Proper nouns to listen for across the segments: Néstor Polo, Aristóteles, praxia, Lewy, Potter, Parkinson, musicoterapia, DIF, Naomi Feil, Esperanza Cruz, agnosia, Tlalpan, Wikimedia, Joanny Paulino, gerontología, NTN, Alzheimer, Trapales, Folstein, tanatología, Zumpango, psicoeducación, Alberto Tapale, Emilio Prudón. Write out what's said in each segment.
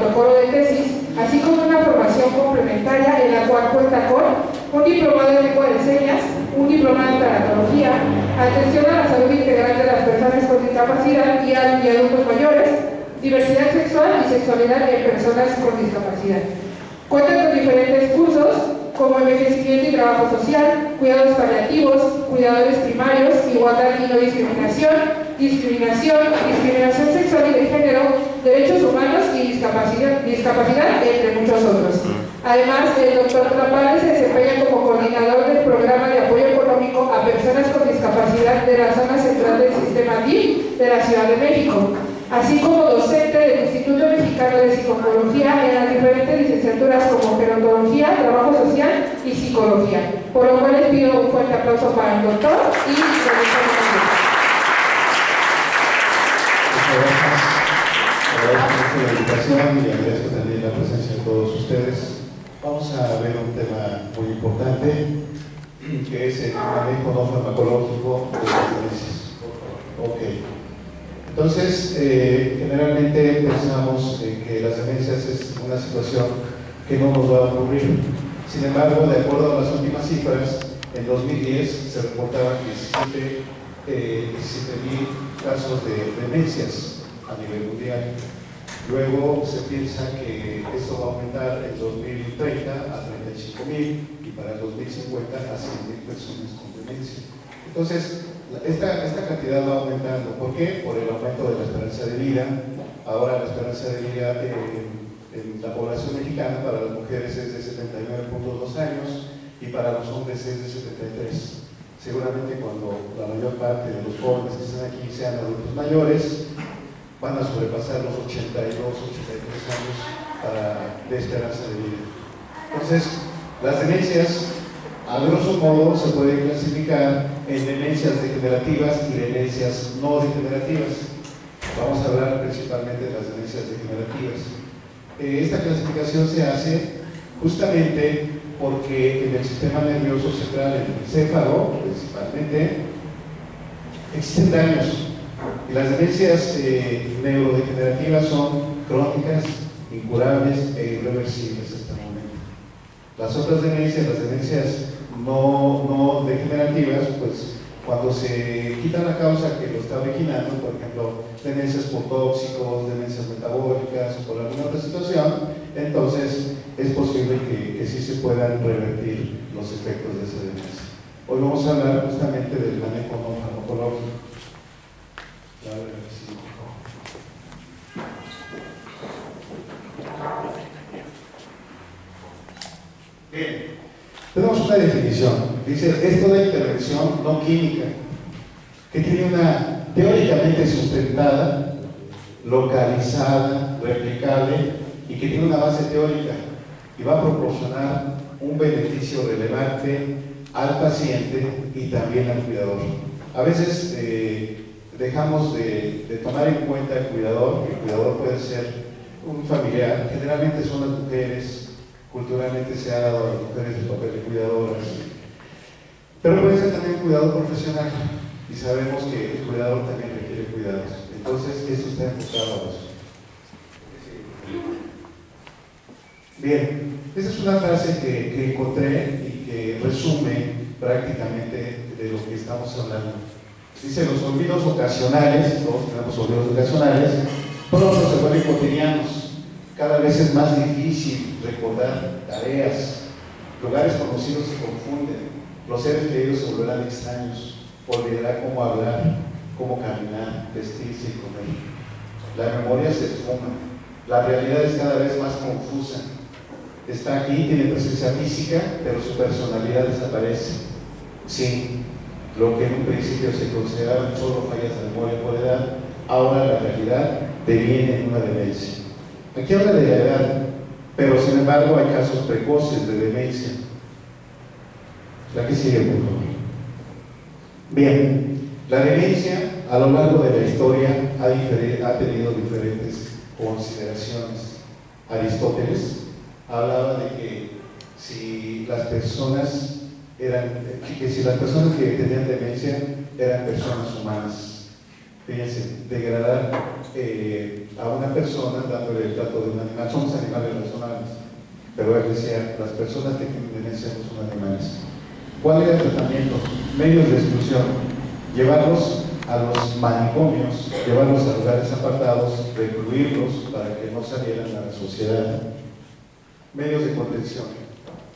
protocolo de tesis, así como una formación complementaria en la cual cuenta con un diplomado de lengua de señas, un diplomado en tanatología, atención a la salud integral de las personas con discapacidad y adultos mayores, diversidad sexual y sexualidad de personas con discapacidad. Cuenta con diferentes cursos como envejecimiento y trabajo social, cuidados paliativos, cuidadores primarios, igualdad y no discriminación, discriminación sexual y de género, derechos humanos y discapacidad, entre muchos otros. Además, el doctor Trapales se desempeña como coordinador del programa de apoyo económico a personas con discapacidad de la zona central del sistema DIF de la Ciudad de México, así como docente del Instituto Mexicano de Psicología en las diferentes licenciaturas como gerontología, trabajo social y psicología, por lo cual les pido un fuerte aplauso para el doctor y la doctora. Muchas gracias. Agradezco mucho la invitación y agradezco también la presencia de todos ustedes. Vamos a ver un tema muy importante que es el manejo no farmacológico de las dolencias. Okay. Entonces, generalmente pensamos que las demencias es una situación que no nos va a ocurrir. Sin embargo, de acuerdo a las últimas cifras, en 2010 se reportaban 17,000 casos de demencias a nivel mundial. Luego se piensa que esto va a aumentar en 2030 a 35,000 y para 2050 a 100,000 personas con demencia. Entonces, esta cantidad va aumentando. ¿Por qué? Por el aumento de la esperanza de vida. Ahora la esperanza de vida en la población mexicana para las mujeres es de 79,2 años y para los hombres es de 73. Seguramente cuando la mayor parte de los jóvenes que están aquí sean adultos mayores, van a sobrepasar los 82, 83 años de esperanza de vida. Entonces, las demencias, a grosso modo, se pueden clasificar en demencias degenerativas y demencias no degenerativas. Vamos a hablar principalmente de las demencias degenerativas. Esta clasificación se hace justamente porque en el sistema nervioso central, en el céfalo principalmente, existen daños. Y las demencias neurodegenerativas son crónicas, incurables e irreversibles hasta el momento. Las otras demencias, las demencias no degenerativas, pues cuando se quita la causa que lo está originando, por ejemplo, demencias por tóxicos, demencias metabólicas o por alguna otra situación, entonces es posible que sí se puedan revertir los efectos de esa demencia. Hoy vamos a hablar justamente del manejo no farmacológico. Bien. Tenemos una definición, dice, es toda intervención no química que tiene una teóricamente sustentada, localizada, replicable y que tiene una base teórica y va a proporcionar un beneficio relevante al paciente y también al cuidador. A veces dejamos de tomar en cuenta al cuidador, que el cuidador puede ser un familiar, generalmente son las mujeres. Culturalmente se ha dado a las mujeres el papel de cuidadoras, pero puede ser también cuidado profesional y sabemos que el cuidador también requiere cuidados, entonces eso está enfocado a eso. Bien, esa es una frase que encontré y que resume prácticamente de lo que estamos hablando. Dice, los olvidos ocasionales, todos tenemos olvidos ocasionales, pronto se vuelven cotidianos. Cada vez es más difícil recordar tareas, lugares conocidos se confunden, los seres queridos se volverán extraños, olvidará cómo hablar, cómo caminar, vestirse y comer. La memoria se esfuma, la realidad es cada vez más confusa. Está aquí, tiene presencia física, pero su personalidad desaparece. Sí, lo que en un principio se consideraban solo fallas de memoria por edad, ahora la realidad deviene una demencia. Aquí habla de la edad, pero sin embargo hay casos precoces de demencia. La que sigue, por favor. Bien, la demencia a lo largo de la historia ha tenido diferentes consideraciones. Aristóteles hablaba de que si las personas que tenían demencia eran personas humanas. Fíjense, degradar a una persona dándole el trato de un animal. Somos animales razonables, pero él decía, las personas que pertenecen son animales. ¿Cuál era el tratamiento? Medios de exclusión, llevarlos a los manicomios, llevarlos a lugares apartados, recluirlos para que no salieran a la sociedad. Medios de contención,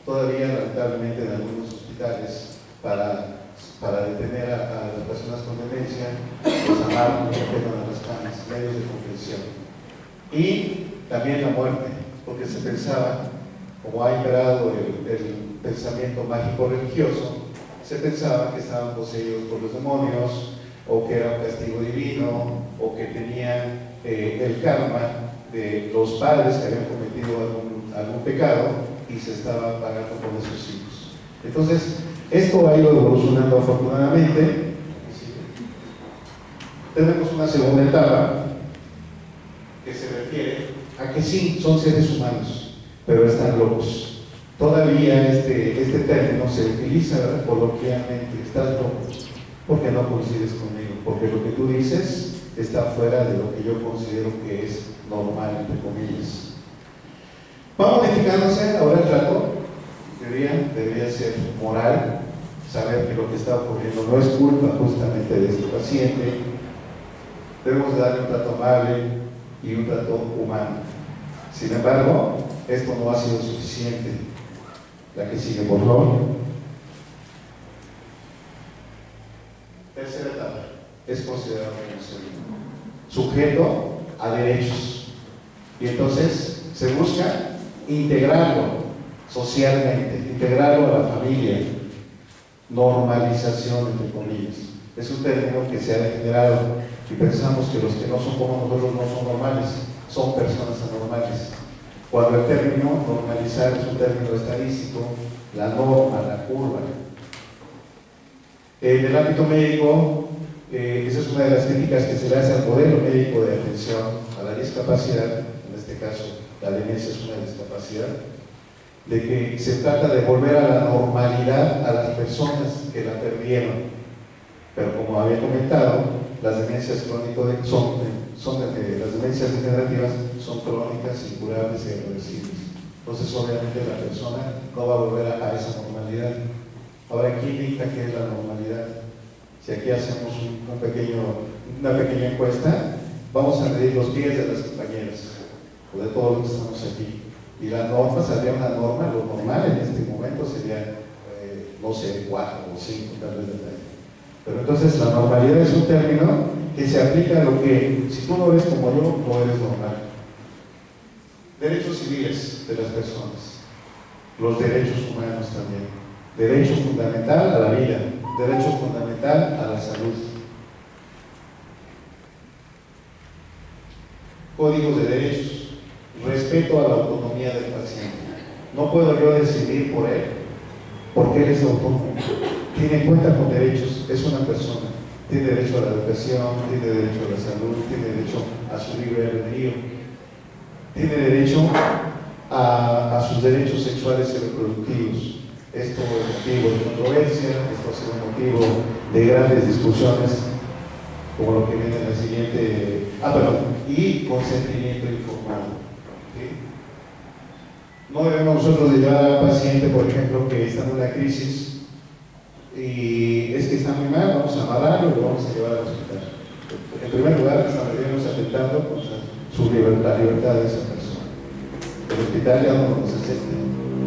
todavía lamentablemente en algunos hospitales, para detener a las personas con demencia, los amarran y apenan a las camas. Medios de contención. Y también la muerte, porque se pensaba, como ha imperado el pensamiento mágico religioso, se pensaba que estaban poseídos por los demonios, o que era un castigo divino, o que tenían el karma de los padres que habían cometido algún pecado y se estaba pagando por sus hijos. Entonces, esto ha ido evolucionando afortunadamente. Tenemos una segunda etapa que se refiere a que sí, son seres humanos, pero están locos. Todavía este término se utiliza coloquialmente, estás loco, porque no coincides conmigo, porque lo que tú dices está fuera de lo que yo considero que es normal, entre comillas. Va modificándose ahora el trato. Debería ser moral, saber que lo que está ocurriendo no es culpa justamente de este paciente. Debemos darle un trato amable y un trato humano. Sin embargo, esto no ha sido suficiente. La que sigue, por favor. Tercera etapa, es considerado como servidumbre, sujeto a derechos. Y entonces se busca integrarlo socialmente, integrarlo a la familia, normalización entre comillas. Es un término que se ha degenerado y pensamos que los que no son como nosotros no son normales, son personas anormales. Cuando el término normalizar es un término estadístico, la norma, la curva. En el ámbito médico, esa es una de las críticas que se le hace al modelo médico de atención a la discapacidad, en este caso la demencia es una discapacidad, de que se trata de volver a la normalidad a las personas que la perdieron. Pero como había comentado, las demencias crónicas las demencias degenerativas son crónicas, incurables y irreversibles. Entonces obviamente la persona no va a volver a esa normalidad. Ahora, ¿quién dicta qué es la normalidad? Si aquí hacemos una pequeña encuesta, vamos a medir los pies de las compañeras o de todos los que estamos aquí. Y la norma sería una norma, lo normal en este momento sería, no sé, 4 o 5, tal vez. Pero entonces la normalidad es un término que se aplica a lo que, si tú no eres como yo, no eres normal. Derechos civiles de las personas, los derechos humanos también, derecho fundamental a la vida, derecho fundamental a la salud. Códigos de derechos. Respeto a la autonomía del paciente. No puedo yo decidir por él, porque él es autónomo. Tiene cuenta con derechos, es una persona. Tiene derecho a la educación, tiene derecho a la salud, tiene derecho a su libre albedrío. Tiene derecho a sus derechos sexuales y reproductivos. Esto es motivo de controversia, esto ha sido motivo de grandes discusiones, como lo que viene en la siguiente. Y consentimiento informado. No debemos nosotros llevar al paciente, por ejemplo, que está en una crisis y es que está muy mal, vamos a amarrarlo y lo vamos a llevar al hospital. En primer lugar, estaríamos atentando contra la libertad de esa persona. El hospital ya no nos acepta.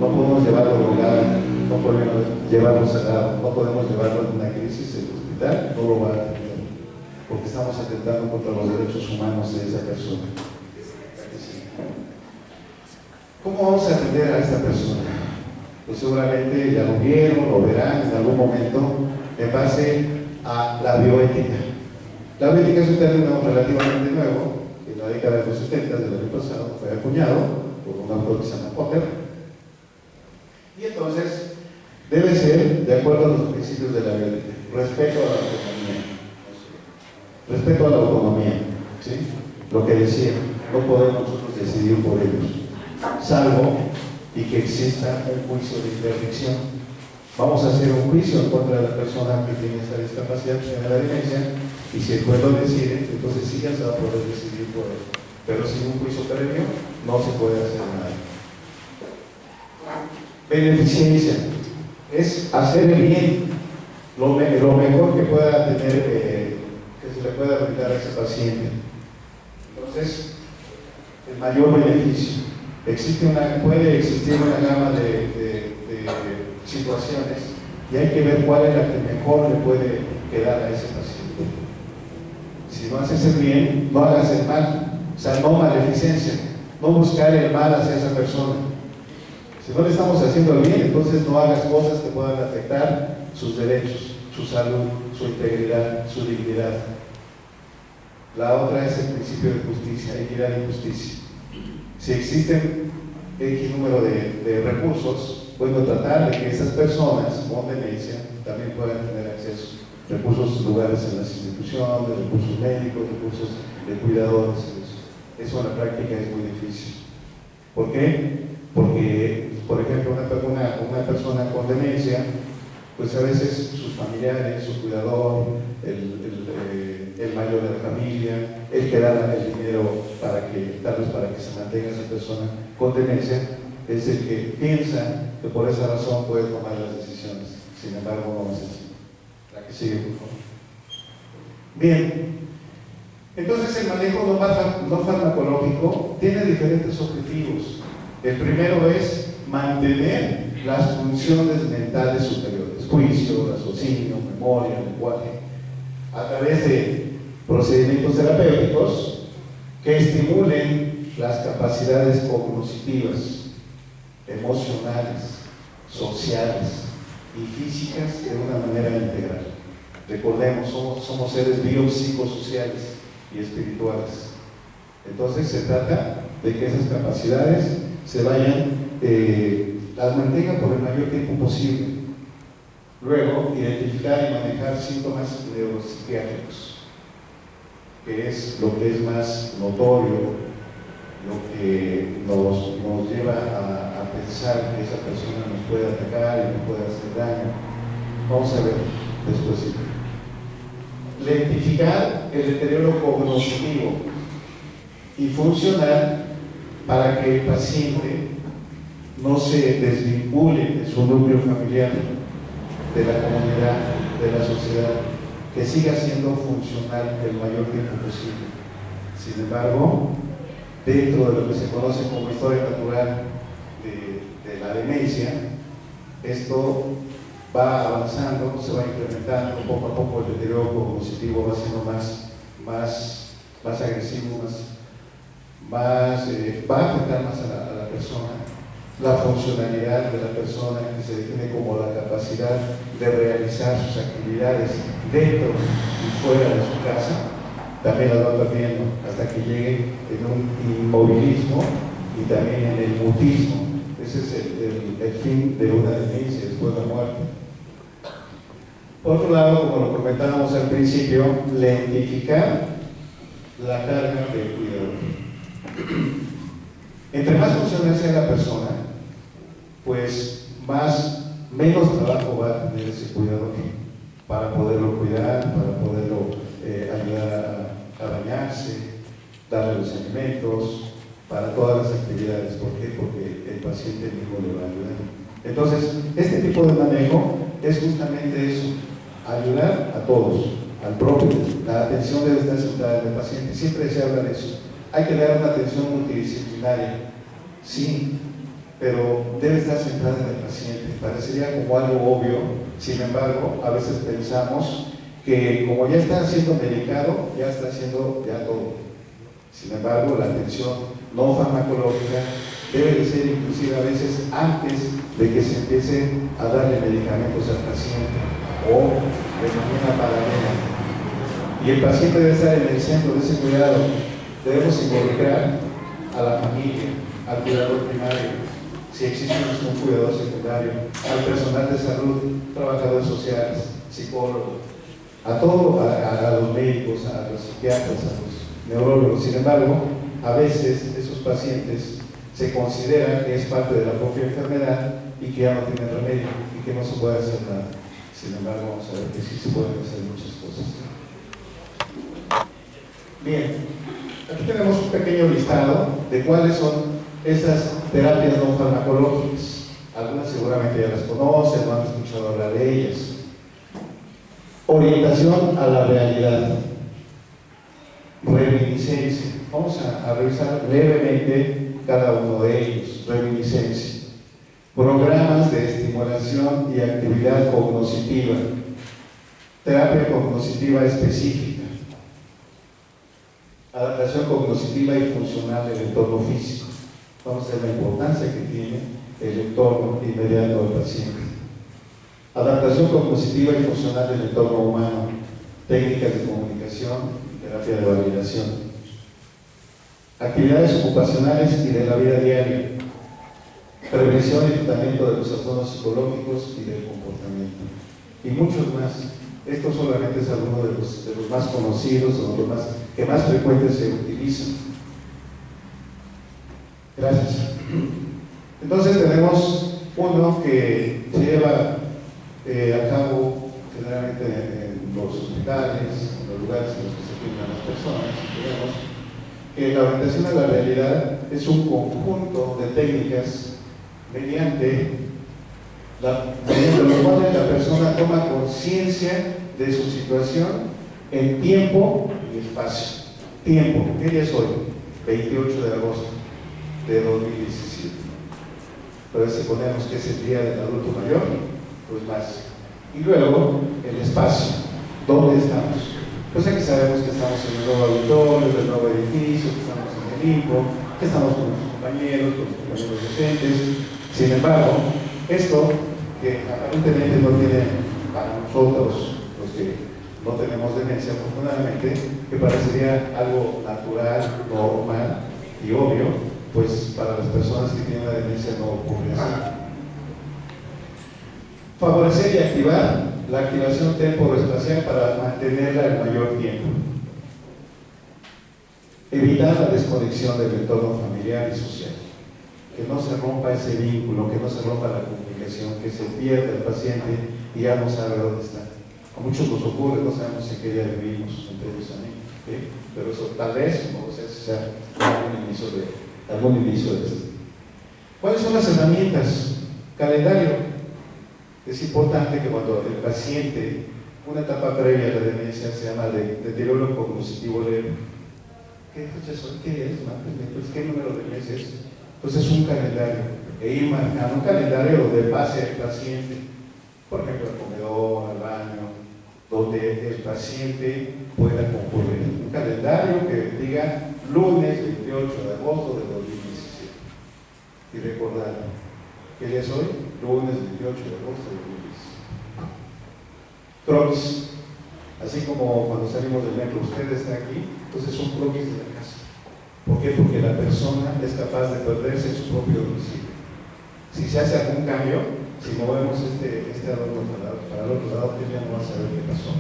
No podemos llevarlo a un lado, no podemos llevarlo cerrado, no podemos llevarlo en una crisis. El hospital no lo va a atender, porque estamos atentando contra los derechos humanos de esa persona. ¿Cómo vamos a atender a esta persona? Pues seguramente ya lo vieron, lo verán en algún momento, en base a la bioética. La bioética es un término relativamente nuevo, en la década de los 70 del año pasado, fue acuñado por un autor que se llama Potter. Y entonces, debe ser de acuerdo a los principios de la bioética. Respeto a la autonomía. Respeto a la autonomía, ¿sí? Lo que decía, no podemos nosotros decidir por ellos, salvo y que exista un juicio de interdicción. Vamos a hacer un juicio en contra de la persona que tiene esta discapacidad, que tiene la demencia, y si el pueblo decide, entonces sí ya se va a poder decidir por él. pero sin un juicio previo no se puede hacer nada. Beneficencia es hacer bien, lo mejor que pueda tener, que se le pueda brindar a ese paciente. Entonces, el mayor beneficio. Puede existir una gama de situaciones y hay que ver cuál es la que mejor le puede quedar a ese paciente. Si no haces el bien, no hagas el mal. O sea, no maleficencia, no buscar el mal hacia esa persona. Si no le estamos haciendo el bien, entonces no hagas cosas que puedan afectar sus derechos, su salud, su integridad, su dignidad. La otra es el principio de justicia, equidad y justicia. Si existen X número de recursos, puedo tratar de que esas personas con demencia también puedan tener acceso a recursos, lugares en las instituciones, recursos médicos, recursos de cuidadores. Eso en la práctica es muy difícil. ¿Por qué? Porque, por ejemplo, una persona con demencia, pues a veces sus familiares, su cuidador, el mayor de la familia, el que da el dinero para que, tal vez para que se mantenga esa persona con demencia, es el que piensa que por esa razón puede tomar las decisiones. Sin embargo, no es así. La que sigue, por favor. Bien. Entonces, el manejo no farmacológico tiene diferentes objetivos. El primero es mantener las funciones mentales superiores: juicio, raciocinio, memoria, lenguaje, a través de procedimientos terapéuticos que estimulen las capacidades cognitivas, emocionales, sociales y físicas de una manera integral. Recordemos, somos seres biopsicosociales y espirituales. Entonces se trata de que esas capacidades se vayan, las mantengan por el mayor tiempo posible. Luego, identificar y manejar síntomas neuropsiquiátricos, que es lo que es más notorio, lo que nos lleva a pensar que esa persona nos puede atacar y nos puede hacer daño. Vamos a ver después. Lentificar el deterioro cognitivo y funcional para que el paciente no se desvincule de su núcleo familiar, de la comunidad, de la sociedad, que siga siendo funcional el mayor tiempo posible. Sin embargo, dentro de lo que se conoce como historia natural de la demencia, esto va avanzando, se va incrementando poco a poco. El deterioro cognitivo va siendo más agresivo, va a afectar más a la persona. La funcionalidad de la persona, que se define como la capacidad de realizar sus actividades dentro y fuera de su casa, también la va perdiendo, hasta que llegue en un inmovilismo y también en el mutismo. Ese es el fin de una demencia después de la muerte. Por otro lado, como lo comentábamos al principio, lentificar la carga del cuidador. Entre más funcional sea la persona, pues menos trabajo va a tener ese cuidador para poderlo cuidar, para poderlo ayudar a bañarse, darle los alimentos, para todas las actividades. ¿Por qué? Porque el paciente mismo le va a ayudar. Entonces, este tipo de manejo es justamente eso: ayudar a todos, al propio. La atención debe estar centrada en el paciente. Siempre se habla de eso. Hay que dar una atención multidisciplinaria, sí, pero debe estar centrada en el paciente. Parecería como algo obvio, sin embargo, a veces pensamos que como ya está siendo medicado, ya está haciendo ya todo. Sin embargo, la atención no farmacológica debe de ser inclusive a veces antes de que se empiece a darle medicamentos al paciente o de manera paralela. Y el paciente debe estar en el centro de ese cuidado. Debemos involucrar a la familia, al cuidador primario, si existe un cuidador secundario, al personal de salud, trabajadores sociales, psicólogos, a los médicos, a los psiquiatras, a los neurólogos. Sin embargo, a veces esos pacientes se consideran que es parte de la propia enfermedad y que ya no tienen remedio y que no se puede hacer nada. Sin embargo, vamos a ver que sí se pueden hacer muchas cosas. Bien. Aquí tenemos un pequeño listado de cuáles son esas terapias no farmacológicas. Algunas seguramente ya las conocen, no han escuchado hablar de ellas. Orientación a la realidad. Reminiscencia. Vamos a revisar brevemente cada uno de ellos. Reminiscencia. Programas de estimulación y actividad cognitiva. Terapia cognitiva específica. Adaptación cognitiva y funcional del entorno físico. Vamos a ver la importancia que tiene el entorno inmediato del paciente. Adaptación cognitiva y funcional del entorno humano. Técnicas de comunicación y terapia de validación. Actividades ocupacionales y de la vida diaria. Prevención y tratamiento de los trastornos psicológicos y del comportamiento. Y muchos más. Esto solamente es alguno de los más conocidos o de los más, que más frecuentes se utilizan. Gracias. Entonces tenemos uno que lleva a cabo generalmente en los hospitales, en los lugares en los que se atienden las personas. Digamos que la orientación a la realidad es un conjunto de técnicas mediante los cuales la persona toma conciencia de su situación en tiempo y espacio. Tiempo, ¿qué día es hoy? 28 de agosto de 2017. Pero si ponemos que es el día del adulto mayor, pues más. Y luego, el espacio. ¿Dónde estamos? Pues aquí sabemos que estamos en el nuevo auditorio, en el nuevo edificio, que estamos en el INCO, que estamos con nuestros compañeros, con los compañeros docentes. Sin embargo, esto que aparentemente no tiene para nosotros, los que no tenemos demencia, afortunadamente, que parecería algo natural, normal y obvio, pues para las personas que tienen la demencia no ocurre así. Favorecer y activar la activación temporal para mantenerla el mayor tiempo. Evitar la desconexión del entorno familiar y social. Que no se rompa ese vínculo, que no se rompa la comunicación, que se pierda el paciente y ya no sabe dónde está. A muchos nos ocurre, no sabemos en qué día vivimos, entre ellos también, ¿sí? Pero eso tal vez, como sea algún inicio de esto. ¿Cuáles son las herramientas? Calendario. Es importante que cuando el paciente, una etapa previa a la demencia se llama deterioro cognitivo leve. ¿Qué fechas son? ¿Qué es? Pues, ¿qué número de meses? Pues es un calendario. E ir marcando un calendario donde pase el paciente, por ejemplo, al comedor, al baño, donde el paciente pueda concurrir. Un calendario que diga lunes 28 de agosto de 2017. Y recordarlo. ¿Qué día es hoy? Lunes 28 de agosto de 2010. Croquis. Así como cuando salimos del metro, usted está aquí, entonces es un croquis de la casa. ¿Por qué? Porque la persona es capaz de perderse en su propio domicilio. Si se hace algún cambio, si movemos este adorno para el otro lado, usted ya no va a saber qué pasó.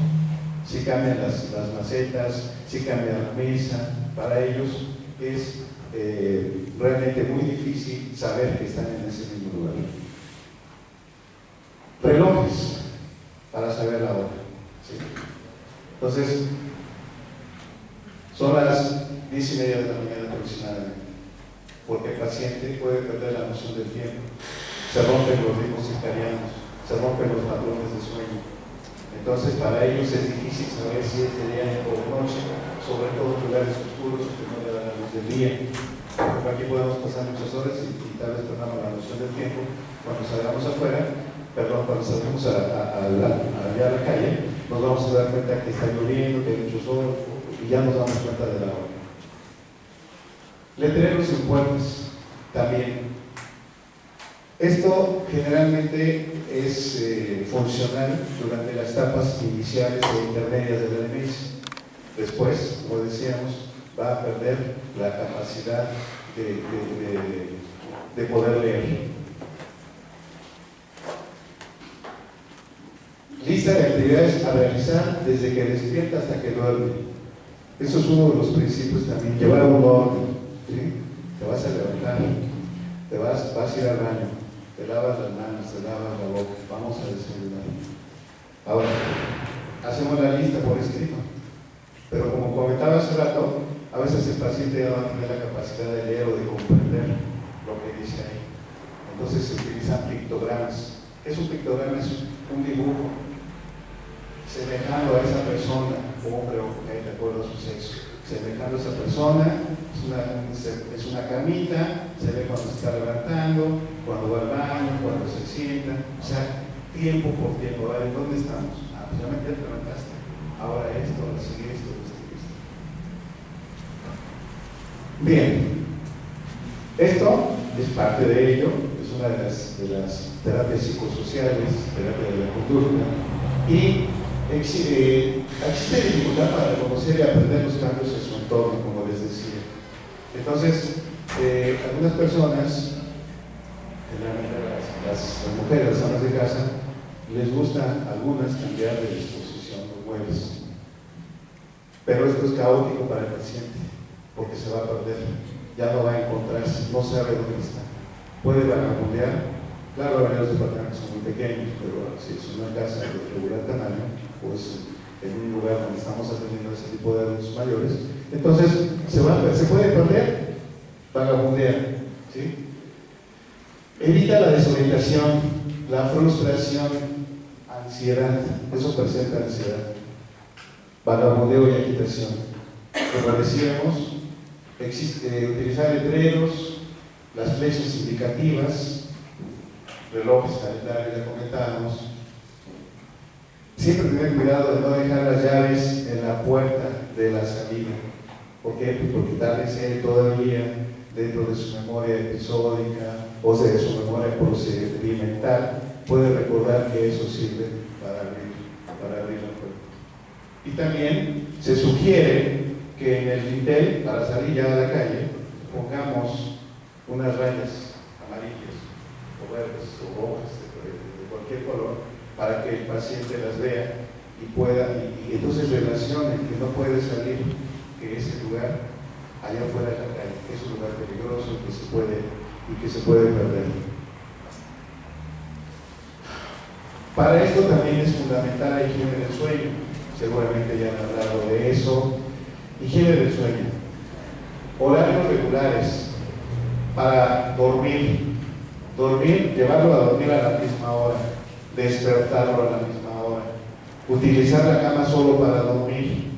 Si cambian las macetas, si cambian la mesa, para ellos es realmente muy difícil saber que están en ese mismo lugar. Relojes para saber la hora, ¿sí? Entonces son las 10:30 de la mañana aproximadamente, porque el paciente puede perder la noción del tiempo, se rompen los ritmos circadianos, se rompen los patrones de sueño. Entonces para ellos es difícil saber si es de día o noche, sobre todo en lugares oscuros que no le dan la luz del día. Porque aquí podemos pasar muchas horas y tal vez perdamos la noción del tiempo. Cuando salgamos afuera, perdón, cuando salgamos a la calle, nos vamos a dar cuenta que está lloviendo, que hay mucho sol, y ya nos damos cuenta de la hora. Letreros en puertas también. Esto generalmente es funcional durante las etapas iniciales e intermedias de la demencia. Después, como decíamos, va a perder la capacidad de poder leer. Lista de actividades a realizar desde que despierta hasta que duerme. Eso es uno de los principios también. Llevar un orden, ¿sí? Te vas a levantar, vas a ir al baño, te lavas las manos, te lavas la boca, vamos a desayunar. Ahora, hacemos la lista por escrito. Pero como comentaba hace rato, a veces el paciente ya no tiene la capacidad de leer o de comprender lo que dice ahí. Entonces se utilizan pictogramas. Esos pictogramas es un dibujo semejando a esa persona, hombre o mujer, de acuerdo a su sexo. Semejando a esa persona, es una camita, se ve cuando se está levantando, cuando va al baño, cuando se sienta, o sea, tiempo por tiempo. ¿Vale? ¿Dónde estamos? Ah, pues ya me levantaste. Ahora esto, ahora sigue esto, esto. Bien, esto es parte de ello, es una de las terapias psicosociales, terapia de la conducta, y existe dificultad para reconocer y aprender los cambios en su entorno, como les decía. Entonces, algunas personas, generalmente las mujeres, las amas de casa, les gusta algunas cambiar de disposición los muebles, pero esto es caótico para el paciente, porque se va a perder, ya no va a encontrarse, no sabe dónde está, puede vagabundear. Claro, los departamentos son muy pequeños, pero si es una casa de regular tamaño, pues en un lugar donde estamos atendiendo ese tipo de adultos mayores, entonces se puede perder, vagabundear, ¿sí? Evita la desorientación, la frustración, ansiedad, eso presenta ansiedad, vagabundeo y agitación. Como decíamos, utilizar letreros, las flechas indicativas, relojes, calendarios, ya comentábamos. Siempre tener cuidado de no dejar las llaves en la puerta de la salida. ¿Por qué? Porque tal vez él todavía, dentro de su memoria episódica o sea, de su memoria procedimental, puede recordar que eso sirve para abrir la puerta. Y también se sugiere que en el dintel, para salir ya a la calle, pongamos unas rayas amarillas o verdes o rojas de cualquier color, para que el paciente las vea y pueda, y entonces relacione que no puede salir, que ese lugar allá afuera de la calle es un lugar peligroso que se puede perder. Para esto también es fundamental la higiene del sueño, seguramente ya han hablado de eso. Higiene del sueño, horarios regulares para dormir, llevarlo a dormir a la misma hora, despertarlo a la misma hora, utilizar la cama solo para dormir,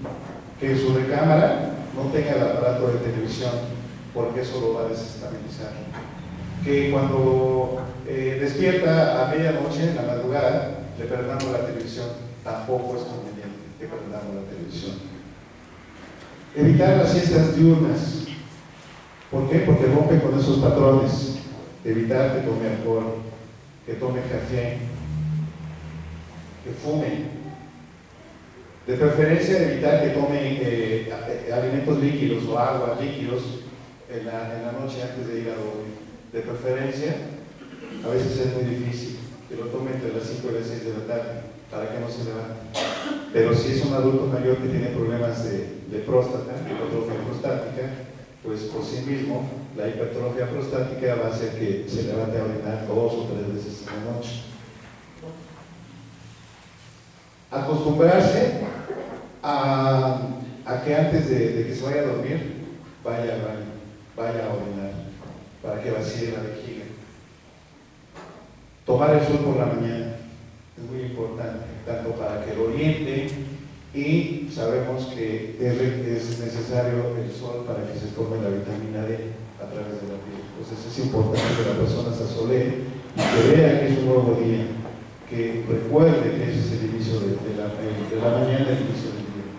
que en su recámara no tenga el aparato de televisión, porque eso lo va a desestabilizar. Que cuando despierta a medianoche, en la madrugada, le prendamos la televisión, tampoco es conveniente que prendamos la televisión. Evitar las siestas diurnas, ¿por qué? Porque rompe con esos patrones. Evitar que tome alcohol, que tome café, que fume. De preferencia evitar que tome alimentos líquidos o agua líquidos en la noche antes de ir a dormir. De preferencia, a veces es muy difícil que lo tome entre las 5 y las 6 de la tarde para que no se levante. Pero si es un adulto mayor que tiene problemas de próstata, hipertrofia prostática, pues por sí mismo la hipertrofia prostática va a hacer que se levante a orinar 2 o 3 veces en la noche. Acostumbrarse a que antes de que se vaya a dormir vaya al baño, vaya a orinar, para que vacíe la vejiga. Tomar el sol por la mañana es muy importante, tanto para que lo oriente, y sabemos que es necesario el sol para que se forme la vitamina D a través de la piel. Entonces es importante que la persona se asolee y que vea que es un nuevo día, que recuerde que ese es el inicio de la mañana, el inicio del día.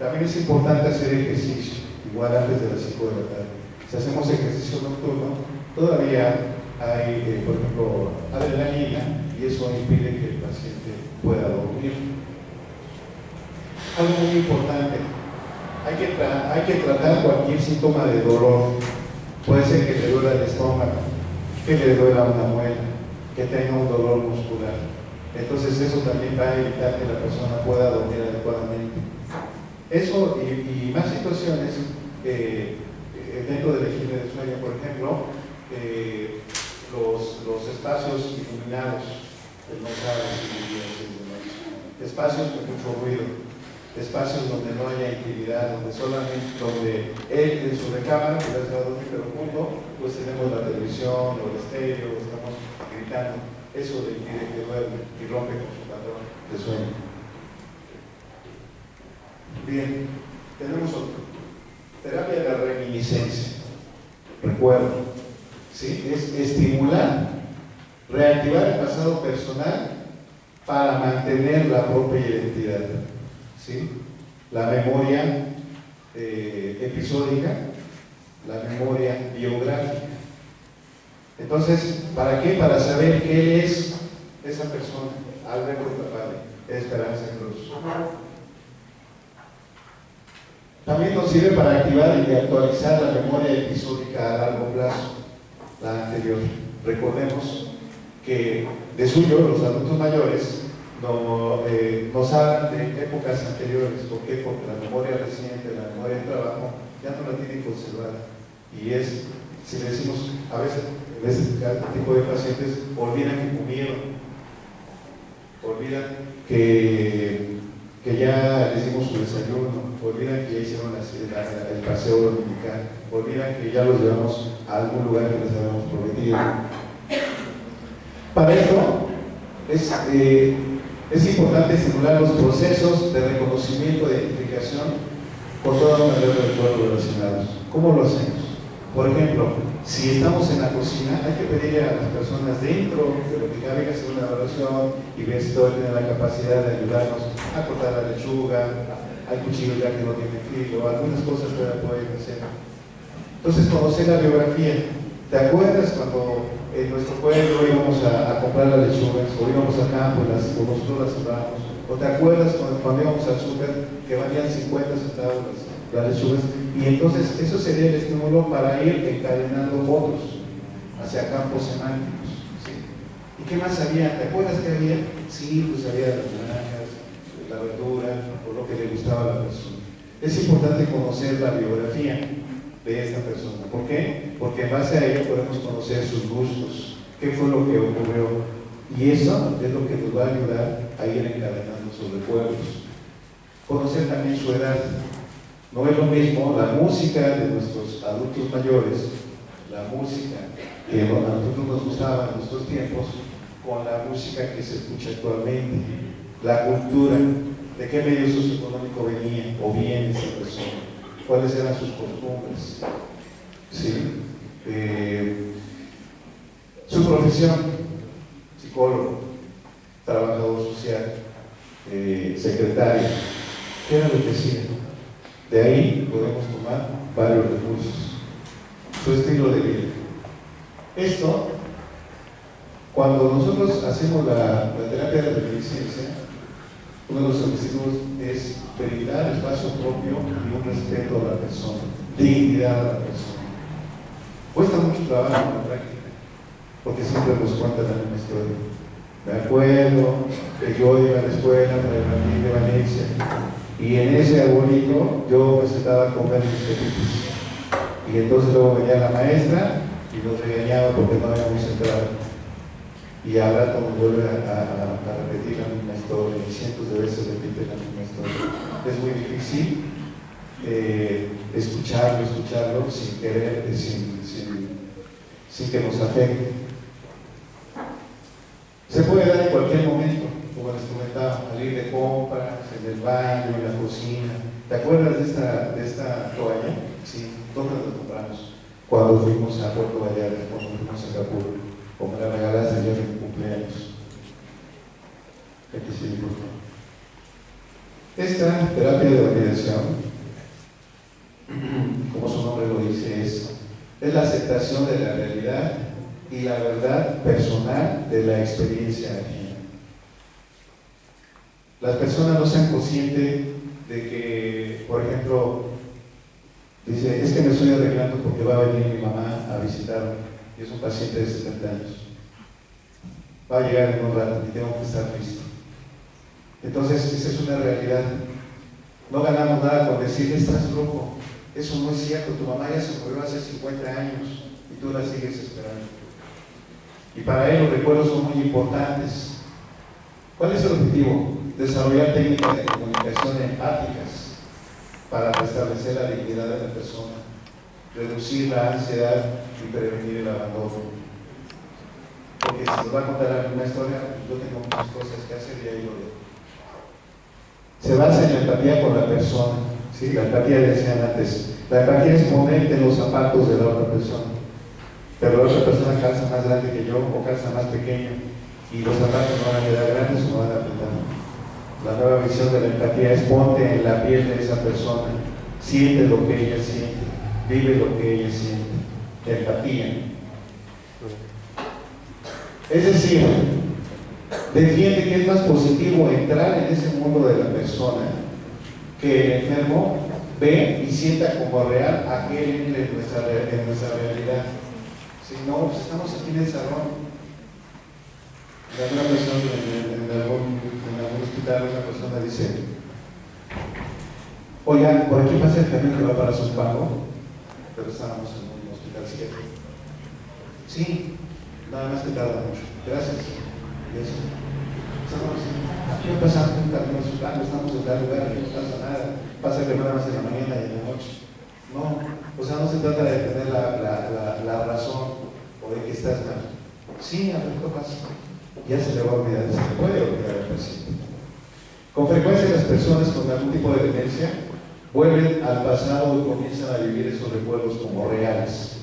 También es importante hacer ejercicio, igual antes de las 5 de la tarde. Si hacemos ejercicio nocturno, todavía hay, por ejemplo, adrenalina, y eso impide que el paciente pueda dormir. Algo muy importante, hay que tratar cualquier síntoma de dolor. Puede ser que le duela el estómago, que le duela una muela, que tenga un dolor muscular. Entonces eso también va a evitar que la persona pueda dormir adecuadamente. Eso y más situaciones dentro del higiene del sueño, por ejemplo, los espacios iluminados, el no sábado, espacios con mucho ruido, espacios donde no haya intimidad, donde solamente, donde él en su recámara, que es un micrófono, pues tenemos la televisión o el estéreo, estamos gritando, eso le impide que duerme y rompe con su patrón de sueño. Bien, tenemos otro. Terapia de la reminiscencia. Recuerdo, ¿sí? Es estimular, reactivar el pasado personal para mantener la propia identidad, ¿sí? La memoria episódica, la memoria biográfica. Entonces, ¿para qué? Para saber qué es esa persona. Alberto Tapale, Esperanza Cruz. También nos sirve para activar y actualizar la memoria episódica a largo plazo, la anterior. Recordemos que de suyo los adultos mayores nos hablan de épocas anteriores. ¿Por qué? Porque la memoria reciente, la memoria del trabajo, ya no la tienen conservada. Y es, si le decimos, a veces, en este tipo de pacientes, olvidan que comieron, olvidan que ya les dimos su desayuno, olvidan que ya hicieron el paseo dominical, olvidan que ya los llevamos a algún lugar que les habíamos prometido. Para esto es importante estimular los procesos de reconocimiento e identificación por toda una red de recuerdos relacionados. ¿Cómo lo hacemos? Por ejemplo, si estamos en la cocina, hay que pedirle a las personas dentro de lo que cabe que hacer una evaluación y ver si todos tienen la capacidad de ayudarnos a cortar la lechuga, hay cuchillos ya que no tienen filo, algunas cosas que la pueden hacer. Entonces, conocer la biografía. ¿Te acuerdas cuando en nuestro pueblo íbamos a comprar las lechugas o íbamos al campo y nosotros las sembrábamos? ¿O te acuerdas cuando íbamos al súper que valían 50 centavos las lechugas? Y entonces eso sería el estímulo para ir encadenando otros hacia campos semánticos, ¿sí? ¿Y qué más había? ¿Te acuerdas que había? Sí, pues había las naranjas, la verdura, o lo que le gustaba a la persona. Es importante conocer la biografía de esta persona. ¿Por qué? Porque en base a ello podemos conocer sus gustos, qué fue lo que ocurrió. Y eso es lo que nos va a ayudar a ir encadenando sus recuerdos. Conocer también su edad. No es lo mismo la música de nuestros adultos mayores, la música que a nosotros nos gustaba en nuestros tiempos, con la música que se escucha actualmente, la cultura, de qué medio socioeconómico venía o viene esa persona, cuáles eran sus costumbres, ¿sí? Su profesión, psicólogo, trabajador social, secretario, ¿qué era lo que hacía? De ahí podemos tomar varios recursos. Su estilo de vida. Esto, cuando nosotros hacemos la terapia de reminiscencia, uno de los objetivos es brindar espacio propio y un respeto a la persona, dignidad a la persona. Cuesta mucho trabajo en la práctica, porque siempre nos cuentan la misma historia. Me acuerdo que yo iba a la escuela para el jardín de Valencia, y en ese arbolito yo me sentaba a comer mis pepitas. Y entonces luego venía la maestra y nos regañaba porque no habíamos entrado. Y ahora nos vuelve a repetir la misma historia, y cientos de veces repite la misma historia. Es muy difícil escucharlo sin querer, sin que nos afecte. Se puede dar en cualquier momento, como les comentaba, al ir de compras, en el baño, en la cocina. ¿Te acuerdas de esta toalla? Sí, todos la compramos. Cuando fuimos a Puerto Vallarta, cuando fuimos a Acapulco, o me la regalaste ayer en mi cumpleaños. Esta terapia de validación, como su nombre lo dice, es la aceptación de la realidad y la verdad personal de la experiencia ajena. Las personas no sean conscientes de que, por ejemplo, dice, es que me estoy arreglando porque va a venir mi mamá a visitarme, y es un paciente de 70 años. Va a llegar en un rato y tengo que estar listo. Entonces, esa es una realidad. No ganamos nada con decir, estás loco, eso no es cierto, tu mamá ya se murió hace 50 años y tú la sigues esperando. Y para él los recuerdos son muy importantes. ¿Cuál es el objetivo? Desarrollar técnicas de comunicación son empáticas para restablecer la dignidad de la persona, reducir la ansiedad y prevenir el abandono. Porque si nos va a contar alguna historia, yo tengo muchas cosas que hacer y ahí lo veo. Se basa en la empatía por la persona, ¿sí? La empatía, le decían antes, la empatía es ponerte en los zapatos de la otra persona. Pero la otra persona calza más grande que yo o calza más pequeño, y los zapatos no van a quedar grandes o no van a apretar. La nueva visión de la empatía es ponte en la piel de esa persona, siente lo que ella siente, vive lo que ella siente. Empatía. Es decir, defiende que es más positivo entrar en ese mundo de la persona, que el enfermo ve y sienta como real a que él entre en nuestra realidad. Si no, pues estamos aquí en el salón. Una persona en algún hospital, una persona dice: oigan, por aquí pasa el camión que va para Zumpango, pero estábamos en un hospital psiquiátrico. Sí, nada más que tarda mucho. Gracias. Y eso. Estamos aquí pasando un camión a Zumpango, estamos en tal lugar, aquí no pasa nada. Pasa que nada más en la mañana y en la noche. No, o sea, no se trata de tener la razón o de que estás mal. Sí, a ver qué pasa. Ya se le va a olvidar, se le puede olvidar al paciente. Con frecuencia las personas con algún tipo de demencia vuelven al pasado y comienzan a vivir esos recuerdos como reales.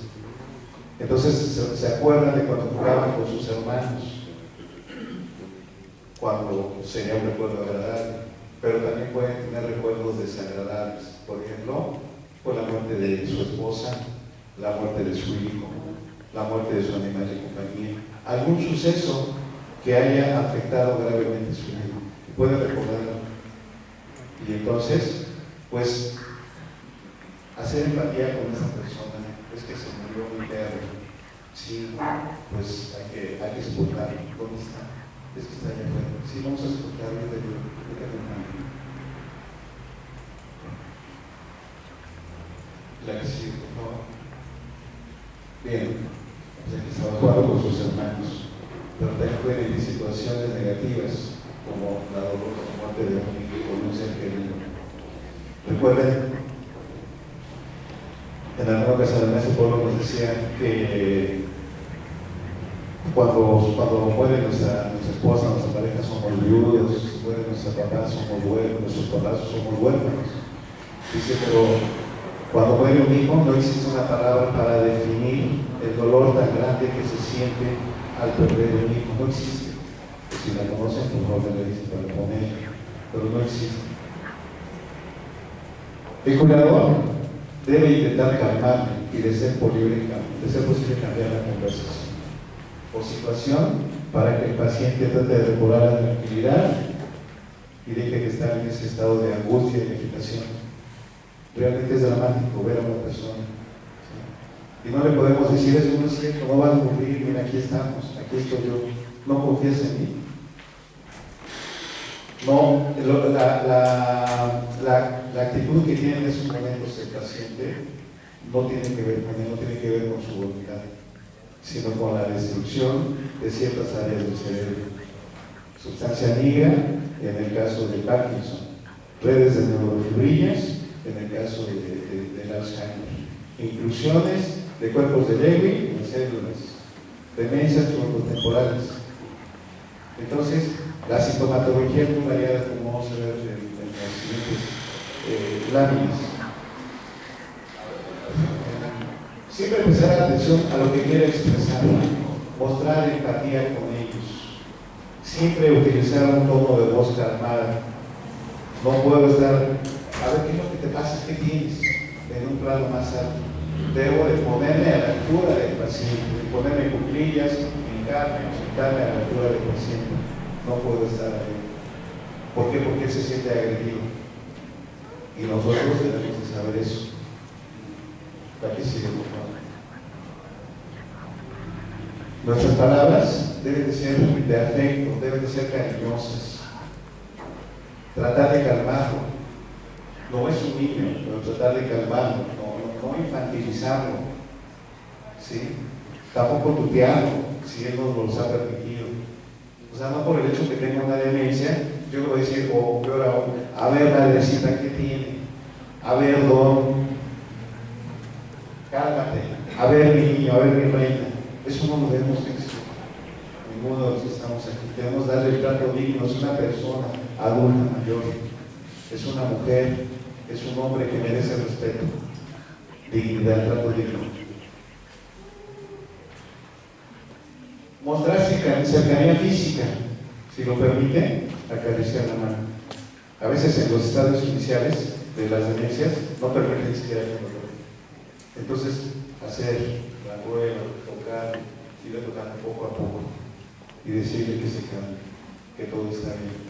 Entonces se acuerdan de cuando jugaban con sus hermanos, cuando sería un recuerdo agradable, pero también pueden tener recuerdos desagradables. Por ejemplo, con la muerte de su esposa, la muerte de su hijo, la muerte de su animal de compañía, algún suceso que haya afectado gravemente su vida, puede recordarlo. Y entonces, pues, hacer empatía con esa persona. Es que se murió mi perro, sí, pues hay que expulgarlo. ¿Dónde está? Es que está allá afuera. Sí, vamos a expulgarlo de la. La que sigue, por favor. Bien, pues aquí estaba jugando con sus hermanos, pero también pueden vivir situaciones negativas, como la dolorosa muerte de un hijo o un ser querido. Recuerden, en alguna ocasión de Néstor Polo nos decía que cuando muere nuestra esposa, nuestra pareja, somos viudos, si muere nuestros papás, somos huérfanos, Dice, pero cuando muere un hijo no existe una palabra para definir el dolor tan grande que se siente al perder un hijo, no existe. Si la conocen, por favor me la dicen para poner, pero no existe. El curador debe intentar calmarme y de ser posible cambiar la conversación o situación para que el paciente trate de recobrar la tranquilidad y deje que está en ese estado de angustia y agitación. Realmente es dramático ver a una persona, ¿sí? Y no le podemos decir eso, no es cierto, no va a ocurrir, mira, aquí estamos, aquí estoy yo, no confíes en mí. No, la actitud que tiene en esos momentos el paciente no tiene que ver con él, no tiene que ver con su voluntad, sino con la destrucción de ciertas áreas del cerebro. Sustancia nigra en el caso de Parkinson, redes de neurofibrillas en el caso del Alzheimer, inclusiones de cuerpos de Lewy en células, demencias corpotemporales. Entonces, la sintomatología es muy variada, como vamos a ver en las siguientes láminas. Siempre prestar atención a lo que quiera expresar, mostrar empatía con ellos, siempre utilizar un tono de voz calmada. No puedo estar: a ver, ¿qué es lo que te pasa? ¿Qué tienes? En un plano más alto. Debo de ponerme a la altura del paciente, de ponerme cuclillas, sentarme a la altura del paciente. No puedo estar ahí. ¿Por qué? Porque él se siente agredido. Y nosotros tenemos que saber eso. Aquí sigue, por favor. Nuestras palabras deben de ser de afecto, deben de ser cariñosas. Tratar de calmarlo. No es un niño, pero tratar de calmarlo, no infantilizarlo, ¿sí? Tampoco tutearlo, si él nos los ha permitido. O sea, no por el hecho que tenga una demencia, yo creo que decir, o peor aún, a ver la necesita que tiene, a ver don, cálmate, a ver mi niño, a ver mi reina. Eso no lo debemos exigir, ninguno de los que estamos aquí. Debemos darle el trato digno. Es una persona adulta, mayor, es una mujer, es un hombre que merece respeto, dignidad, trato digno. Mostrar cercanía física, si lo permite, acariciar la mano. A veces en los estadios iniciales de las demencias no permiten siquiera el dolor. Entonces, hacer la prueba, tocar, irle tocando poco a poco y decirle que se calme, que todo está bien.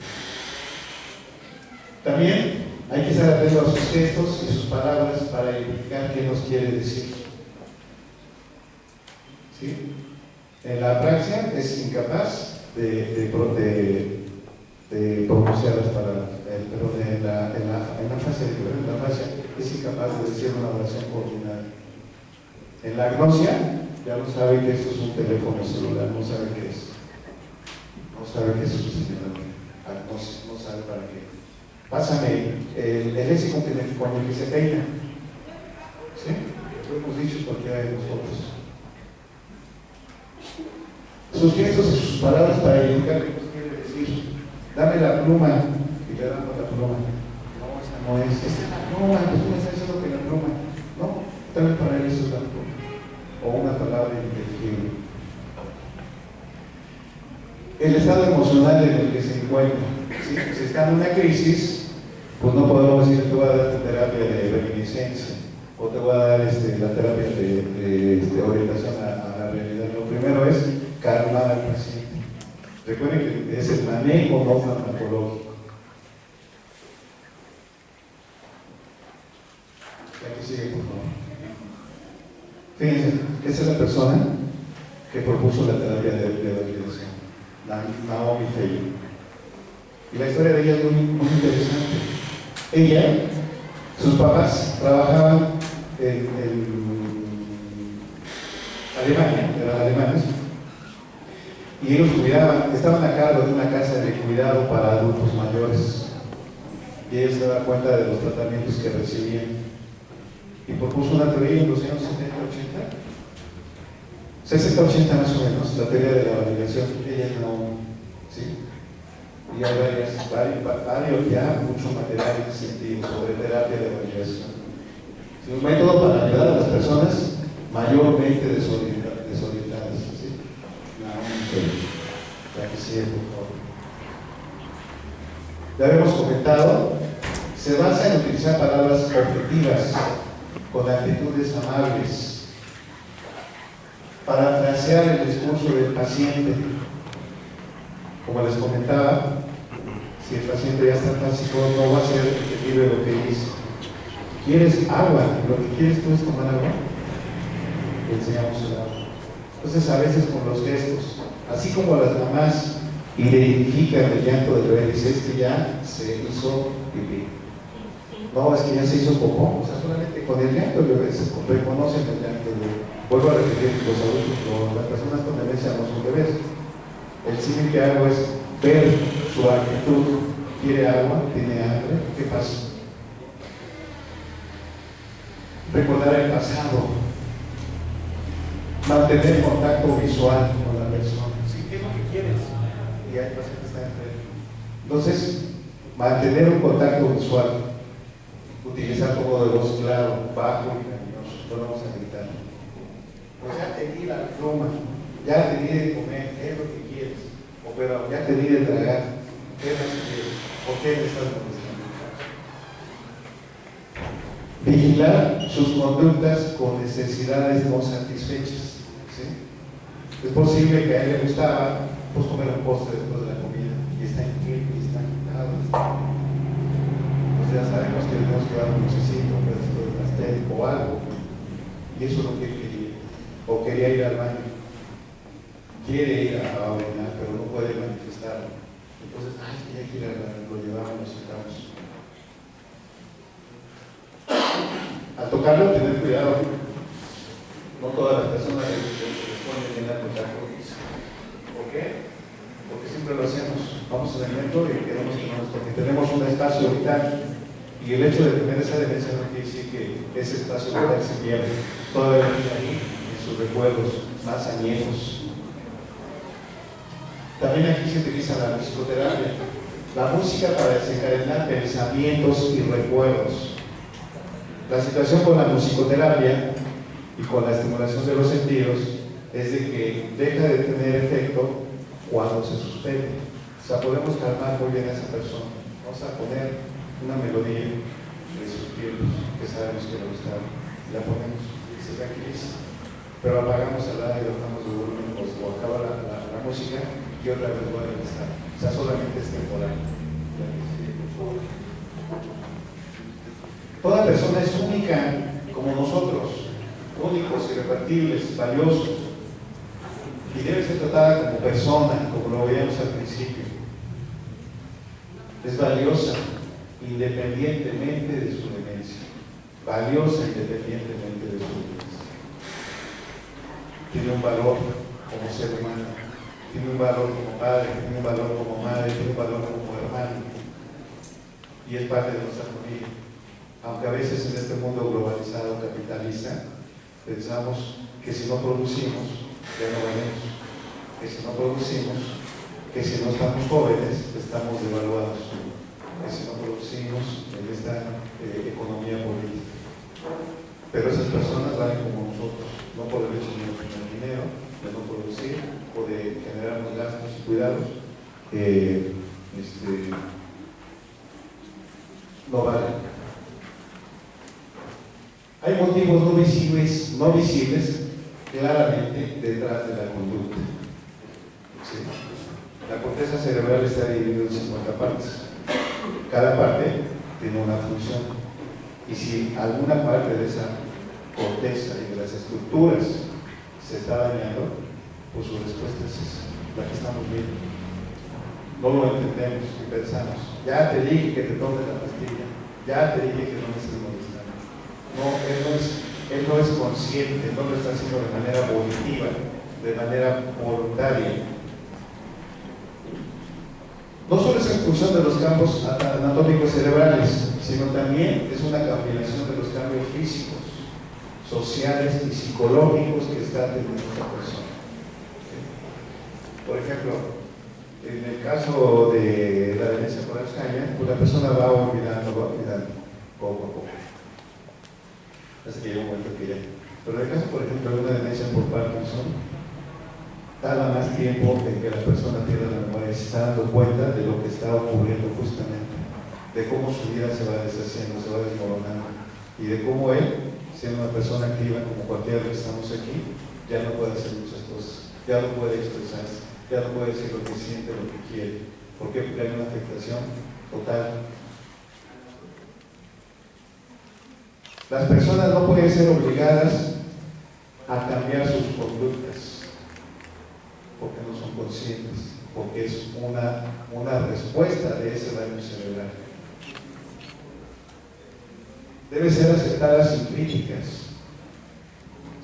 También hay que estar atento a sus gestos y sus palabras para indicar qué nos quiere decir. ¿Sí? En la praxia es incapaz de pronunciar las palabras, pero en la praxia es incapaz de decir una oración ordinaria. En la agnosia ya no sabe que esto es un teléfono celular, no sabe qué es, no sabe qué es su señalador, agnosia, no sabe para qué. Pásame el ese con el que se peina, ¿sí? Lo hemos dicho cualquiera de nosotros. Sus gestos y sus palabras para indicar qué nos quiere decir. Dame la pluma, y le damos la pluma. No, esa no es. Esa es la pluma, pues tú estás diciendo que la pluma. No, tal vez para él eso es la pluma. O una palabra inteligible. El estado emocional en el que se encuentra. ¿Sí? Si está en una crisis, pues no podemos decir te voy a dar terapia de reminiscencia o te voy a dar la terapia de orientación a la realidad. Lo primero es calmar al paciente. Recuerden que es el manejo no farmacológico. Aquí sigue, por favor. Fíjense, esa es la persona que propuso la terapia de orientación, Naomi Feil. Y la historia de ella es muy interesante. Ella, sus papás trabajaban en Alemania, eran alemanes, y ellos cuidaban, estaban a cargo de una casa de cuidado para adultos mayores, y ellos se daban cuenta de los tratamientos que recibían y propuso una teoría en los años 60-80 más o menos, la teoría de la validación. Ella no, ¿sí? Y ahora varios ya mucho material científico sobre terapia de validación. Es un método para ayudar a las personas mayormente desorientadas, ¿sí? Ya que sigue, por favor. Ya habíamos comentado, se basa en utilizar palabras objetivas con actitudes amables, parafrasear el discurso del paciente. Como les comentaba, si el paciente ya está fásico, no va a ser entendible lo que dice. ¿Quieres agua? Lo que quieres tú es tomar agua. Le enseñamos el agua. Entonces, a veces con los gestos, así como las mamás identifican el llanto del bebé, dice, este ya se hizo pipí. No, es que ya se hizo popó. O sea, solamente con el llanto del bebé reconocen el llanto del bebé. Vuelvo a repetir, los adultos, las personas con demencia no son bebés. El símil que hago es ver su actitud. ¿Quiere agua? ¿Tiene hambre? ¿Qué pasa? Recordar el pasado. Mantener contacto visual con la persona. Sí, ¿qué es lo que quieres? Y hay pacientes que están enfermos. Entonces, mantener un contacto visual. Utilizar como de voz claro, bajo y cariñoso. No vamos a gritar. Pues ya te di la pluma, ya te di de comer, ¿qué es lo que quieres? O pero ya te di de tragar, ¿qué es lo que quieres? ¿Por qué me estás molestando? Vigilar sus conductas con necesidades no satisfechas. Es posible que a él le gustaba pues, comer un postre después de la comida y está inquieto, y está agitado. Pues ya sabemos que tenemos que dar un dulcecito, un pedacito de pastel o algo. Y eso es lo que él quería. O quería ir al baño. Quiere ir a orinar, pero no puede manifestarlo. Entonces, ay, ya quiere ir al baño, lo llevamos, lo sentamos. Al tocarlo, tener cuidado. No todas las personas que ponen en la contacto. ¿Por qué? Porque siempre lo hacemos. Vamos al evento y queremos que no un espacio vital, y el hecho de tener esa demencia no quiere decir que ese espacio vital se pierde, todavía ahí en sus recuerdos más añejos. También aquí se utiliza la musicoterapia, la música para desencadenar pensamientos y recuerdos. La situación con la musicoterapia y con la estimulación de los sentidos es de que deja de tener efecto cuando se suspende. O sea, podemos calmar muy bien a esa persona. Vamos a poner una melodía de sus pies que sabemos que le gusta, la ponemos y se tranquiliza, pero apagamos el radio y bajamos el volumen, pues, o acaba la música y otra vez vuelve a estar. O sea, solamente es temporal. Toda persona es única como nosotros, únicos, irrepartibles, valiosos, y debe ser tratada como persona, como lo veíamos al principio. Es valiosa independientemente de su demencia. Valiosa independientemente de su demencia. Tiene un valor como ser humano, tiene un valor como padre, tiene un valor como madre, tiene un valor como hermano, y es parte de nuestra familia. Aunque a veces en este mundo globalizado, capitalista, pensamos que si no producimos, ya no valemos, que si no producimos, que si no estamos jóvenes, estamos devaluados, que si no producimos en esta economía política. Pero esas personas valen como nosotros, no por el hecho de no tener dinero, de no producir o de generar los gastos y cuidados, no valen. Hay motivos no visibles claramente detrás de la conducta. ¿Sí? La corteza cerebral está dividida en 50 partes. Cada parte tiene una función. Y si alguna parte de esa corteza y de las estructuras se está dañando, pues su respuesta es esa, la que estamos viendo. No lo entendemos y pensamos, ya te dije que te tomes la pastilla, ya te dije que no me estés molestando. No, él no es consciente, no lo está haciendo de manera volitiva, de manera voluntaria. No solo es expulsión de los campos anatómicos cerebrales, sino también es una combinación de los cambios físicos, sociales y psicológicos que está teniendo esta persona. Por ejemplo, en el caso de la demencia por Alzheimer, una persona va olvidando poco a poco. Así que llega un momento que ya. Pero en el caso, por ejemplo, de una demencia por Parkinson, tarda más tiempo en que la persona pierda la memoria y se está dando cuenta de lo que está ocurriendo justamente, de cómo su vida se va deshaciendo, se va desmoronando, y de cómo él, siendo una persona activa como cualquiera de los que estamos aquí, ya no puede hacer muchas cosas, ya no puede expresarse, ya no puede decir lo que siente, lo que quiere. ¿Por qué? Porque hay una afectación total. Las personas no pueden ser obligadas a cambiar sus conductas porque no son conscientes, porque es una respuesta de ese daño cerebral. Deben ser aceptadas sin críticas,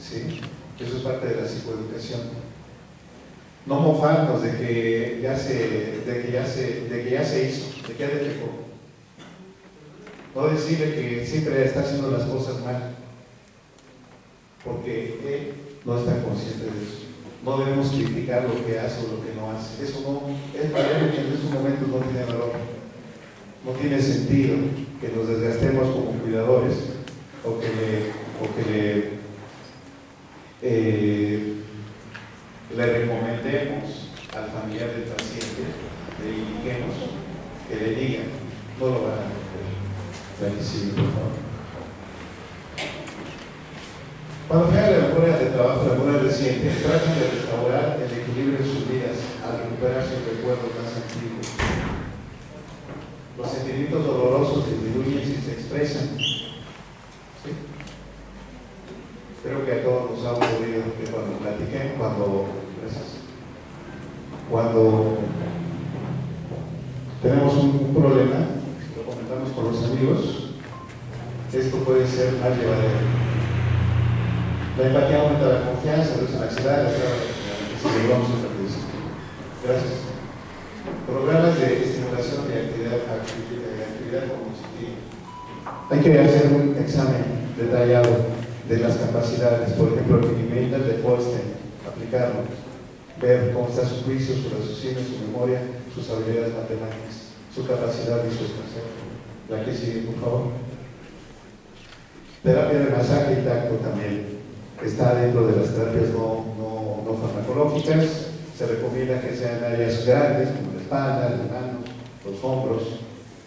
¿sí? Eso es parte de la psicoeducación. No mofarnos de que ya se hizo, de que ya dejó. No decirle que siempre está haciendo las cosas mal, porque él no está consciente de eso. No debemos criticar lo que hace o lo que no hace. Eso no es para él, que en esos momentos no tiene valor. No tiene sentido que nos desgastemos como cuidadores o que le recomendemos al familiar del paciente, le indiquemos, que le digan, no lo van a hacer. Cuando llegan las labores de trabajo, labores recientes, tratan de restaurar el equilibrio de sus vidas al recuperar sus recuerdos más antiguos. Los sentimientos dolorosos se diluyen si se expresan. ¿Sí? Creo que a todos nos ha ocurrido que cuando platiquen, cuando tenemos un problema, con los amigos, esto puede ser más llevadero. La empatía aumenta la confianza, reduce la ansiedad, la ansiedad. Gracias. Programas de estimulación de actividad cognitiva. Hay que hacer un examen detallado de las capacidades, por ejemplo, el Wikimedia de Folstein, aplicarlo, ver cómo está su juicio, su raciocinio, su memoria, sus habilidades matemáticas, su capacidad y sus conceptos. La que sigue, por favor. Terapia de masaje y tacto también. Está dentro de las terapias no farmacológicas. Se recomienda que sean áreas grandes, como la espalda, las manos, los hombros,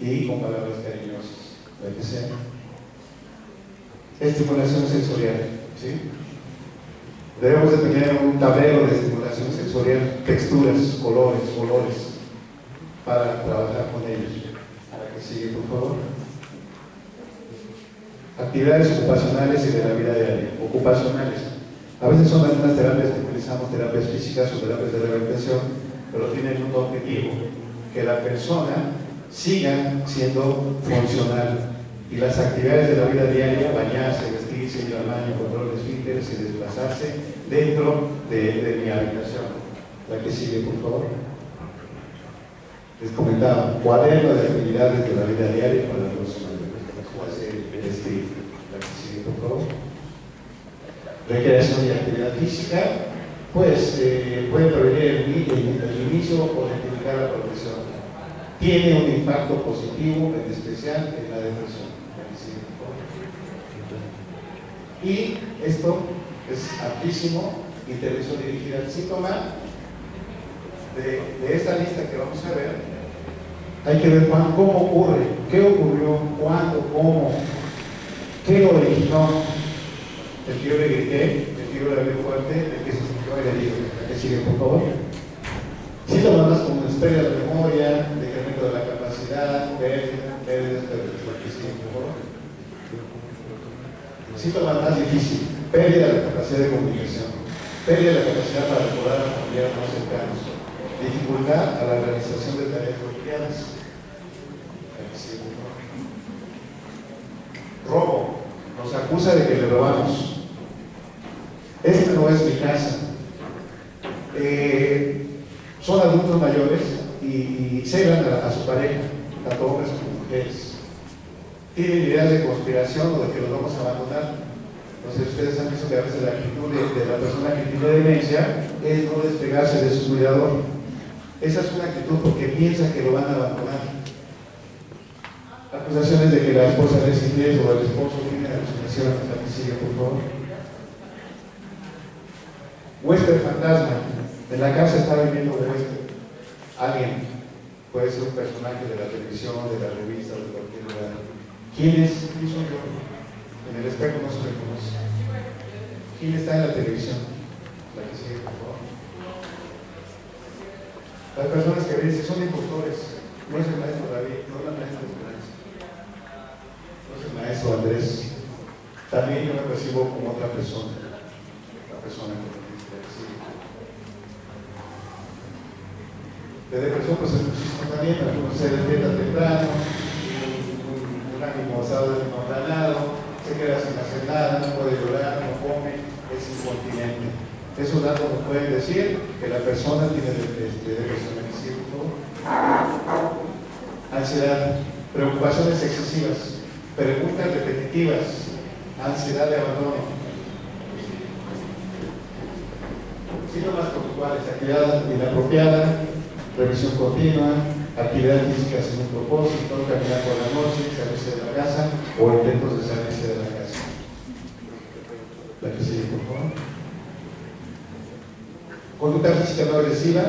y con palabras cariñosas, la que sea. Estimulación sensorial, ¿sí? Debemos de tener un tablero de estimulación sensorial, texturas, colores, para trabajar con ellos. La que sigue, por favor. Actividades ocupacionales y de la vida diaria. Ocupacionales. A veces son las mismas terapias que utilizamos, terapias físicas o terapias de rehabilitación, pero tienen un objetivo, que la persona siga siendo funcional. Y las actividades de la vida diaria, bañarse, vestirse, ir al baño, controlar esfínteres y desplazarse dentro de mi habitación. La que sigue, por favor. Les comentaba, cuaderno de actividades de la vida diaria para los escribir. La que sigue, por favor. Recreación y actividad física, pues puede prevenir el inicio o identificar la progresión. Tiene un impacto positivo, en especial en la depresión. Y esto es amplísimo, intervención dirigida al síntoma. De esta lista que vamos a ver, hay que ver cómo ocurre, qué ocurrió, cuándo, cómo, qué originó. El tío le grité, el tío le hablé fuerte, el que se sintió agredido. ¿La que sigue, por favor? Síntomas como pérdida de memoria, decremento de la capacidad, pérdidas de la que sigue, por favor. Síntomas más difíciles, pérdida de la capacidad de comunicación, pérdida de la capacidad para recordar a familiares más cercanos, dificultad a la realización de tareas cotidianas. La que sigue, por favor. Robo. Nos acusa de que le robamos. Esta no es mi casa. Son adultos mayores y celan a su pareja, tanto hombres como mujeres. Tienen ideas de conspiración o de que los vamos a abandonar. Entonces ustedes han visto que a veces la actitud de la persona que tiene demencia es no despegarse de su cuidador. Esa es una actitud porque piensa que lo van a abandonar. Acusaciones de que la esposa es infiel o el esposo tiene alucinaciones. La que sigue, por favor. Huésped fantasma. En la casa está viviendo un huésped. Alguien. Puede ser un personaje de la televisión, de la revista, de cualquier lugar. ¿Quién es? ¿Quién soy yo? En el espejo no se reconoce. ¿Quién está en la televisión? La que sigue, por favor. Las personas que dicen son impostores. No es el maestro David, no es la maestra Esperanza. El maestro Andrés, también yo me percibo como otra persona, la persona que me percibe. De depresión, pues es muchísimo también, algunos se despiertan temprano, un ánimo basado desmoronado, se queda sin hacer nada, no puede llorar, no come, es incontinente. Esos datos nos pueden decir que la persona tiene depresión en sí, ¿no? Ansiedad, preocupaciones excesivas. Preguntas repetitivas, ansiedad de abandono. Síntomas puntuales, actividad inapropiada, revisión continua, actividad física sin un propósito, caminar por la noche, salirse de la casa o intentos de salirse de la casa. La que sigue, por favor. Conducta física no agresiva,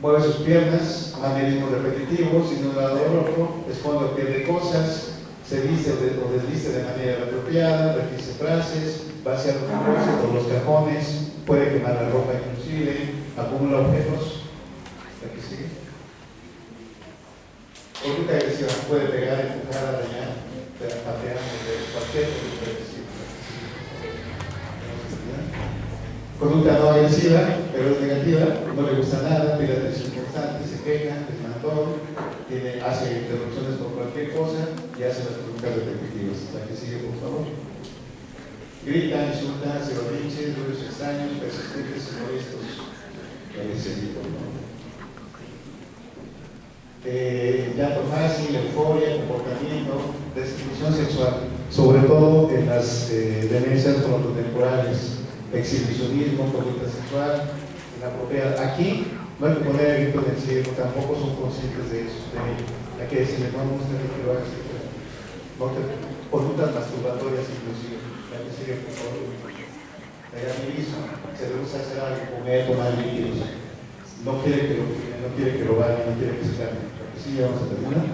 mueve sus piernas, manerismo repetitivo, sin un lado del otro, esconde o pierde cosas. Se viste o desviste de manera apropiada, repite frases, vacía los cajones o los cajones, puede quemar la ropa inclusive, acumula objetos. La que sigue. Conducta agresiva, puede pegar, empujar, arañar, patear, cualquier conducta agresiva. Conducta no agresiva, pero es negativa, no le gusta nada, pide atención constante, se queja, es matón, hace interrupciones por cualquier cosa y hace las preguntas repetitivas. La que sigue, por favor. Grita, insulta, se berrinche, ruidos extraños, persistentes y molestos. La que sigue, por favor. exhibición sexual, sobre todo en las demencias contemporáneas, exhibicionismo, conducta sexual, inapropiada. Aquí no hay que poner el grito en el cielo, tampoco son conscientes de eso, de ello. Hay que decirle, no usted no lo haga, conductas masturbatorias inclusive, la que sigue por favor. Se rehúsa a hacer algo, comer, tomar líquidos, no quiere que lo bañen, no quiere que lo vayan, no quiere que se cambie. Sí, vamos a terminar.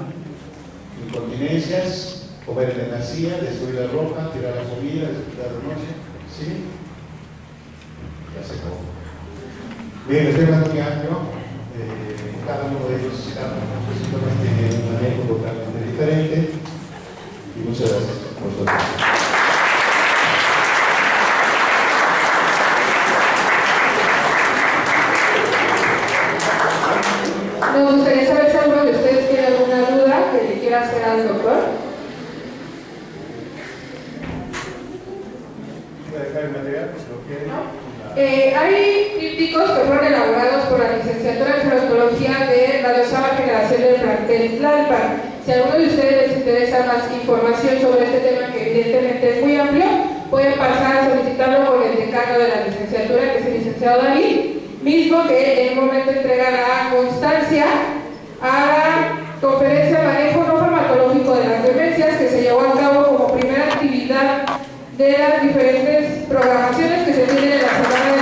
Incontinencias, comer en la nacía, destruir la ropa, tirar la comida, descuidar la noche, ¿sí? Ya se acabó. Bien, el tema es muy amplio, cada uno de ellos, cada uno de los síntomas tiene un manejo totalmente diferente, y muchas gracias por su atención. Nos gustaría saber si alguno de ustedes tiene alguna duda que le quiera hacer al doctor. ¿Voy a dejar el material? Hay críticos que fueron elaborados por la licenciatura en Gerontología de la 2ª generación del plantel Tlalpan. Si a alguno de ustedes les interesa más información sobre este tema, que evidentemente es muy amplio, pueden pasar a solicitarlo con el decano de la licenciatura, que es el licenciado David, mismo que en un momento entregará constancia a la conferencia de manejo no farmacológico de las demencias que se llevó a cabo como primera actividad de las diferentes programaciones que se tienen en la semana de